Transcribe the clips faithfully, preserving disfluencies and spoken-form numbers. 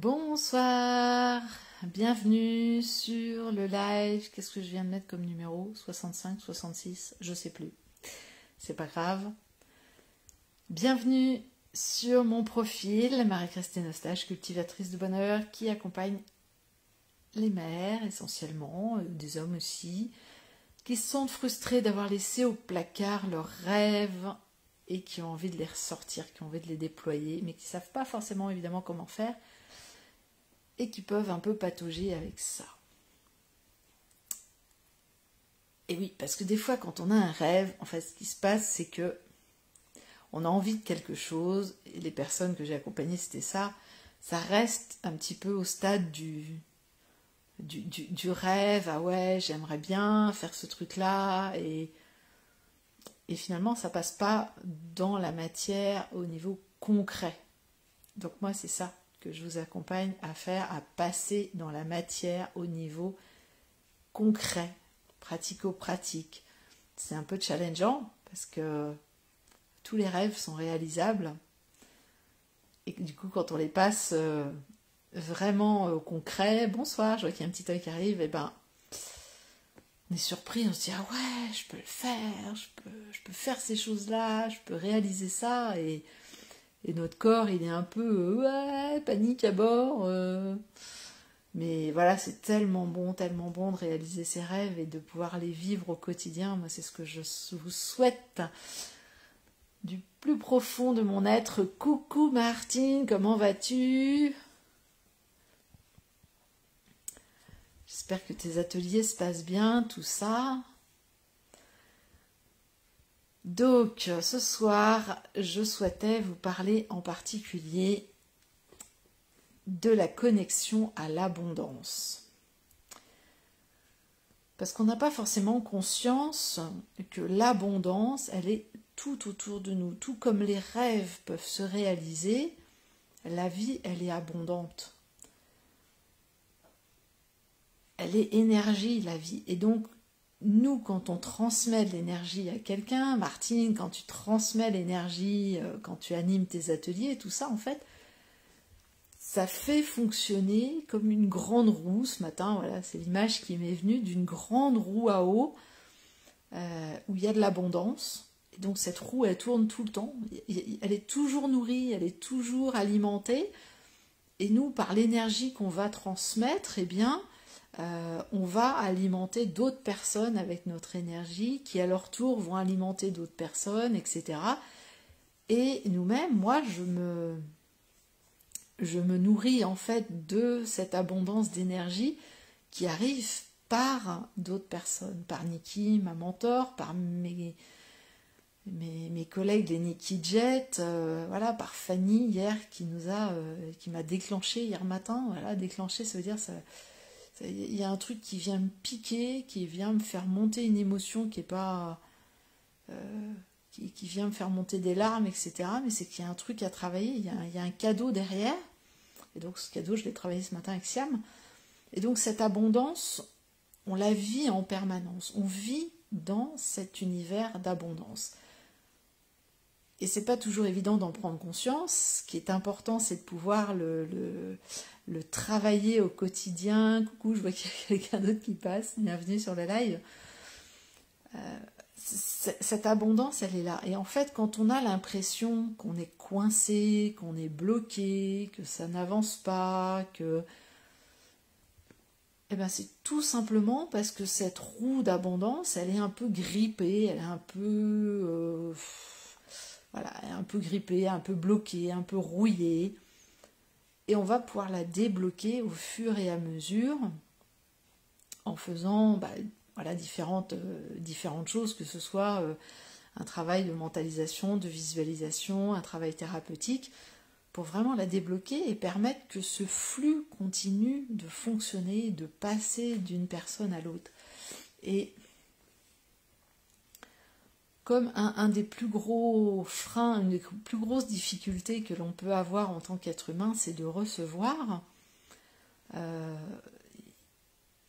Bonsoir, bienvenue sur le live. Qu'est-ce que je viens de mettre comme numéro? soixante-cinq, soixante-six, je sais plus. C'est pas grave. Bienvenue sur mon profil, Marie-Christine Eustache, cultivatrice de bonheur, qui accompagne les mères essentiellement, des hommes aussi, qui sont frustrés d'avoir laissé au placard leurs rêves et qui ont envie de les ressortir, qui ont envie de les déployer, mais qui ne savent pas forcément évidemment comment faire et qui peuvent un peu patauger avec ça. Et oui, parce que des fois, quand on a un rêve, en fait, ce qui se passe, c'est que on a envie de quelque chose, et les personnes que j'ai accompagnées, c'était ça, ça reste un petit peu au stade du... Du, du, du rêve, ah ouais, j'aimerais bien faire ce truc-là, et, et finalement, ça passe pas dans la matière au niveau concret. Donc moi, c'est ça que je vous accompagne à faire, à passer dans la matière au niveau concret, pratico-pratique. C'est un peu challengeant, parce que tous les rêves sont réalisables, et du coup, quand on les passe... Euh, vraiment euh, concret, bonsoir, je vois qu'il y a un petit œil qui arrive, et ben on est surpris, on se dit ah ouais, je peux le faire, je peux, je peux faire ces choses-là, je peux réaliser ça, et, et notre corps il est un peu euh, ouais, panique à bord, euh, mais voilà, c'est tellement bon, tellement bon de réaliser ses rêves et de pouvoir les vivre au quotidien. Moi c'est ce que je vous souhaite du plus profond de mon être. Coucou Martine, comment vas-tu ? J'espère que tes ateliers se passent bien, tout ça. Donc, ce soir, je souhaitais vous parler en particulier de la connexion à l'abondance. Parce qu'on n'a pas forcément conscience que l'abondance, elle est tout autour de nous. Tout comme les rêves peuvent se réaliser, la vie, elle est abondante. Elle est énergie, la vie. Et donc, nous, quand on transmet de l'énergie à quelqu'un, Martine, quand tu transmets l'énergie, quand tu animes tes ateliers, tout ça, en fait, ça fait fonctionner comme une grande roue. Ce matin, voilà, c'est l'image qui m'est venue d'une grande roue à eau euh, où il y a de l'abondance. Et donc, cette roue, elle tourne tout le temps. Elle est toujours nourrie, elle est toujours alimentée. Et nous, par l'énergie qu'on va transmettre, eh bien... Euh, on va alimenter d'autres personnes avec notre énergie qui à leur tour vont alimenter d'autres personnes, et cetera. Et nous-mêmes, moi, je me, je me nourris en fait de cette abondance d'énergie qui arrive par d'autres personnes, par Nicky, ma mentor, par mes, mes, mes collègues des Nicky Jets, euh, voilà, par Fanny hier qui nous a, euh, qui m'a déclenché hier matin. Voilà, déclenché, ça veut dire ça. Il y a un truc qui vient me piquer, qui vient me faire monter une émotion qui est pas... Euh, qui, qui vient me faire monter des larmes, et cetera. Mais c'est qu'il y a un truc à travailler, il y a un, il y a un cadeau derrière. Et donc ce cadeau, je l'ai travaillé ce matin avec Siam. Et donc cette abondance, on la vit en permanence. On vit dans cet univers d'abondance. Et c'est pas toujours évident d'en prendre conscience. Ce qui est important, c'est de pouvoir le, le, le travailler au quotidien. Coucou, je vois qu'il y a quelqu'un d'autre qui passe. Bienvenue sur le live. Euh, cette abondance, elle est là. Et en fait, quand on a l'impression qu'on est coincé, qu'on est bloqué, que ça n'avance pas, que... Eh ben, c'est tout simplement parce que cette roue d'abondance, elle est un peu grippée, elle est un peu... Euh... Voilà, un peu grippée, un peu bloquée, un peu rouillée. Et on va pouvoir la débloquer au fur et à mesure en faisant bah, voilà, différentes, euh, différentes choses, que ce soit euh, un travail de mentalisation, de visualisation, un travail thérapeutique, pour vraiment la débloquer et permettre que ce flux continue de fonctionner, de passer d'une personne à l'autre. Et... Comme un, un des plus gros freins, une des plus grosses difficultés que l'on peut avoir en tant qu'être humain, c'est de recevoir. Euh,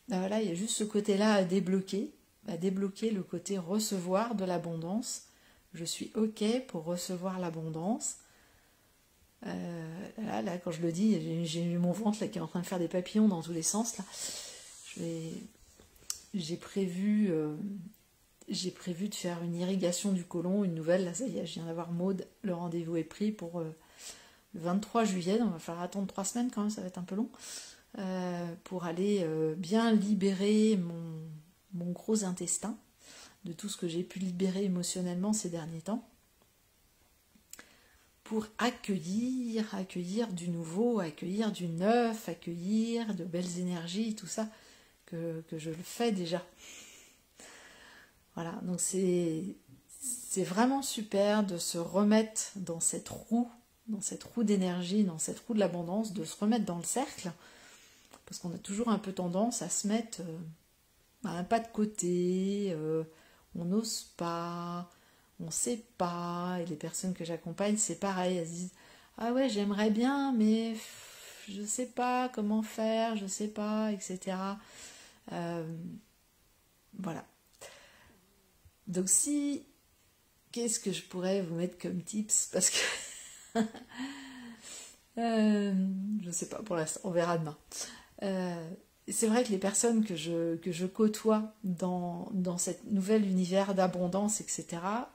ben voilà, il y a juste ce côté-là à débloquer, à débloquer le côté recevoir de l'abondance. Je suis OK pour recevoir l'abondance. Euh, là, là, quand je le dis, j'ai eu mon ventre là, qui est en train de faire des papillons dans tous les sens. Là. Je vais... J'ai prévu, euh, j'ai prévu de faire une irrigation du côlon, une nouvelle. Là, ça y est, je viens d'avoir Maud. Le rendez-vous est pris pour euh, le vingt-trois juillet. Donc, il va falloir attendre trois semaines quand même, ça va être un peu long. Euh, pour aller euh, bien libérer mon, mon gros intestin de tout ce que j'ai pu libérer émotionnellement ces derniers temps. Pour accueillir, accueillir du nouveau, accueillir du neuf, accueillir de belles énergies, tout ça. Que, que je le fais déjà. Voilà, donc c'est c'est vraiment super de se remettre dans cette roue, dans cette roue d'énergie, dans cette roue de l'abondance, de se remettre dans le cercle, parce qu'on a toujours un peu tendance à se mettre euh, à un pas de côté, euh, on n'ose pas, on ne sait pas, et les personnes que j'accompagne, c'est pareil, elles disent « Ah ouais, j'aimerais bien, mais je ne sais pas comment faire, je ne sais pas, et cetera » Euh, voilà. Donc si, qu'est-ce que je pourrais vous mettre comme tips, parce que euh, je sais pas pour l'instant, on verra demain. Euh, c'est vrai que les personnes que je, que je côtoie dans, dans cet nouvel univers d'abondance, et cetera,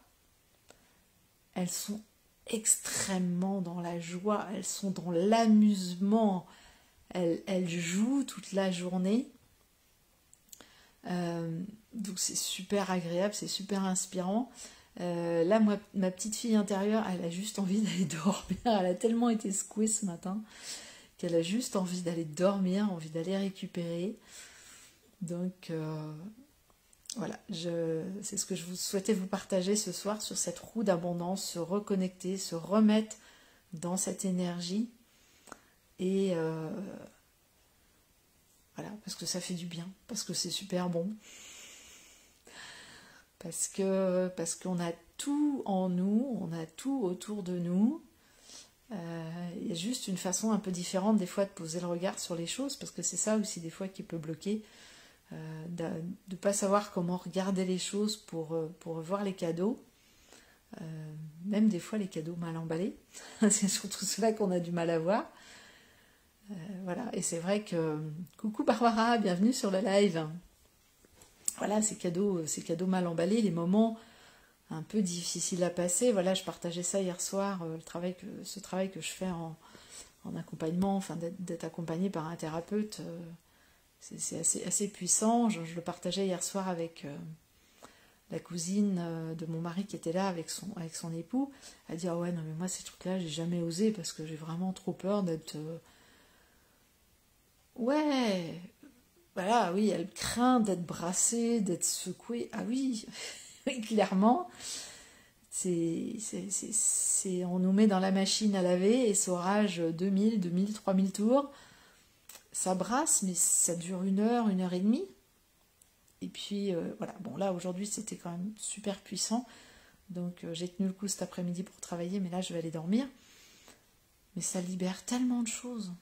elles sont extrêmement dans la joie, elles sont dans l'amusement, elles, elles jouent toute la journée. Euh, donc c'est super agréable, c'est super inspirant. Euh, là, moi, ma petite fille intérieure, elle a juste envie d'aller dormir. Elle a tellement été secouée ce matin qu'elle a juste envie d'aller dormir, envie d'aller récupérer. Donc euh, voilà, c'est ce que je vous souhaitais vous partager ce soir sur cette roue d'abondance, se reconnecter, se remettre dans cette énergie. Et euh, voilà, parce que ça fait du bien, parce que c'est super bon, parce que parce qu'on a tout en nous, on a tout autour de nous. Euh, il y a juste une façon un peu différente des fois de poser le regard sur les choses, parce que c'est ça aussi des fois qui peut bloquer, euh, de ne pas savoir comment regarder les choses pour, pour voir les cadeaux, euh, même des fois les cadeaux mal emballés, c'est surtout cela qu'on a du mal à voir. Euh, voilà, et c'est vrai que... Coucou Barbara, bienvenue sur le live. Voilà, ces cadeaux, ces cadeaux mal emballés, les moments un peu difficiles à passer. Voilà, je partageais ça hier soir, euh, le travail que, ce travail que je fais en, en accompagnement, enfin d'être accompagnée par un thérapeute, euh, c'est assez, assez puissant. Je, je le partageais hier soir avec euh, la cousine euh, de mon mari qui était là avec son, avec son époux. Elle dit « Ah ouais, non mais moi ces trucs-là, j'ai jamais osé parce que j'ai vraiment trop peur d'être... Euh, ouais, voilà, oui, elle craint d'être brassée, d'être secouée. Ah oui, clairement, c'est, c'est, c'est, c'est, on nous met dans la machine à laver et ça orage deux mille, deux mille, trois mille tours. Ça brasse, mais ça dure une heure, une heure et demie. Et puis, euh, voilà, bon là, aujourd'hui, c'était quand même super puissant. Donc, euh, j'ai tenu le coup cet après-midi pour travailler, mais là, je vais aller dormir. Mais ça libère tellement de choses.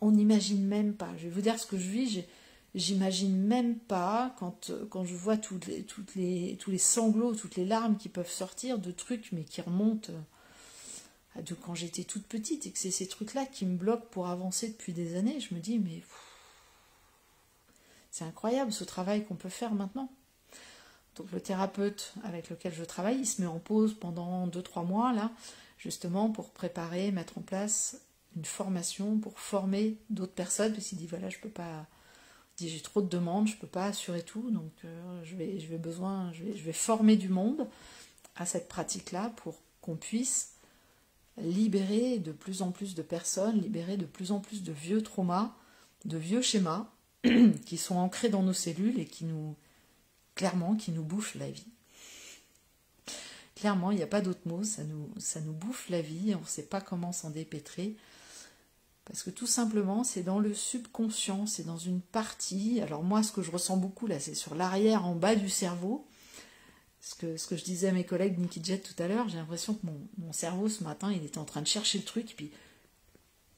On n'imagine même pas. Je vais vous dire ce que je vis, j'imagine même pas quand, quand je vois toutes les, toutes les, tous les sanglots, toutes les larmes qui peuvent sortir de trucs, mais qui remontent à de quand j'étais toute petite, et que c'est ces trucs-là qui me bloquent pour avancer depuis des années. Je me dis, mais c'est incroyable ce travail qu'on peut faire maintenant. Donc le thérapeute avec lequel je travaille, il se met en pause pendant deux trois mois, là, justement pour préparer, mettre en place... une formation pour former d'autres personnes, parce qu'il dit voilà, je peux pas, j'ai trop de demandes, je peux pas assurer tout, donc euh, je vais je vais besoin je vais, je vais former du monde à cette pratique là pour qu'on puisse libérer de plus en plus de personnes, libérer de plus en plus de vieux traumas, de vieux schémas qui sont ancrés dans nos cellules et qui nous clairement qui nous bouffent la vie. Clairement, il n'y a pas d'autre mot, ça nous, ça nous bouffe la vie, on ne sait pas comment s'en dépêtrer. Parce que tout simplement, c'est dans le subconscient, c'est dans une partie. Alors moi, ce que je ressens beaucoup là, c'est sur l'arrière, en bas du cerveau. Ce que, ce que je disais à mes collègues Nicky Jets tout à l'heure, j'ai l'impression que mon, mon cerveau, ce matin, il était en train de chercher le truc, et puis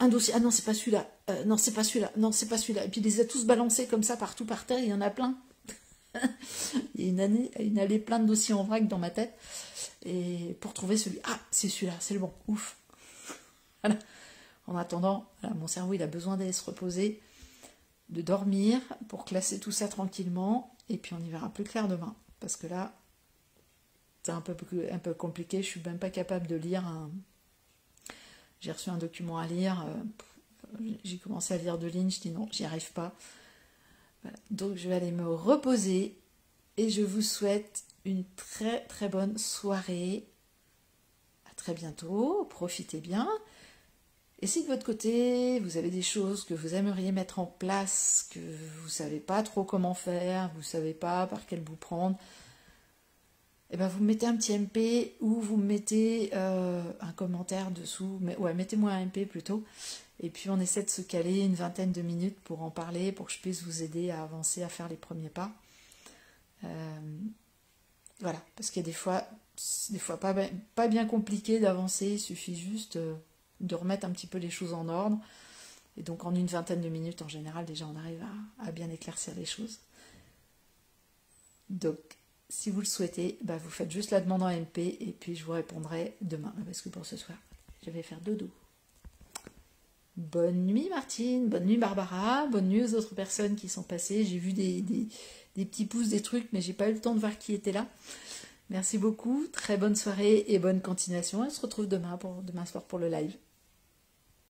un dossier, ah non, c'est pas celui-là, euh, non, c'est pas celui-là, non, c'est pas celui-là. Et puis il les a tous balancés comme ça, partout par terre, il y en a plein. Il y a une année, une allée plein de dossiers en vrac dans ma tête. Et pour trouver celui... Ah, c'est celui-là, c'est le bon. Ouf. Voilà. En attendant, voilà, mon cerveau il a besoin d'aller se reposer, de dormir, pour classer tout ça tranquillement, et puis on y verra plus clair demain, parce que là, c'est un peu, un peu compliqué, je suis même pas capable de lire un... J'ai reçu un document à lire, euh, j'ai commencé à lire deux lignes, je dis non, j'y arrive pas. Voilà. Donc je vais aller me reposer, et je vous souhaite une très très bonne soirée. À très bientôt, profitez bien. Et si de votre côté, vous avez des choses que vous aimeriez mettre en place, que vous ne savez pas trop comment faire, vous ne savez pas par quel bout prendre, et ben vous mettez un petit M P ou vous mettez euh, un commentaire dessous. Mais, ouais, mettez-moi un M P plutôt. Et puis on essaie de se caler une vingtaine de minutes pour en parler, pour que je puisse vous aider à avancer, à faire les premiers pas. Euh, voilà, parce qu'il y a des fois, des fois pas, pas bien compliqué d'avancer, il suffit juste... Euh, de remettre un petit peu les choses en ordre. Et donc en une vingtaine de minutes, en général, déjà on arrive à, à bien éclaircir les choses. Donc, si vous le souhaitez, bah, vous faites juste la demande en M P et puis je vous répondrai demain. Parce que pour ce soir, je vais faire dodo. Bonne nuit Martine, bonne nuit Barbara, bonne nuit aux autres personnes qui sont passées. J'ai vu des, des, des petits pouces, des trucs, mais j'ai pas eu le temps de voir qui était là. Merci beaucoup, très bonne soirée et bonne continuation. On se retrouve demain, pour, demain soir pour le live.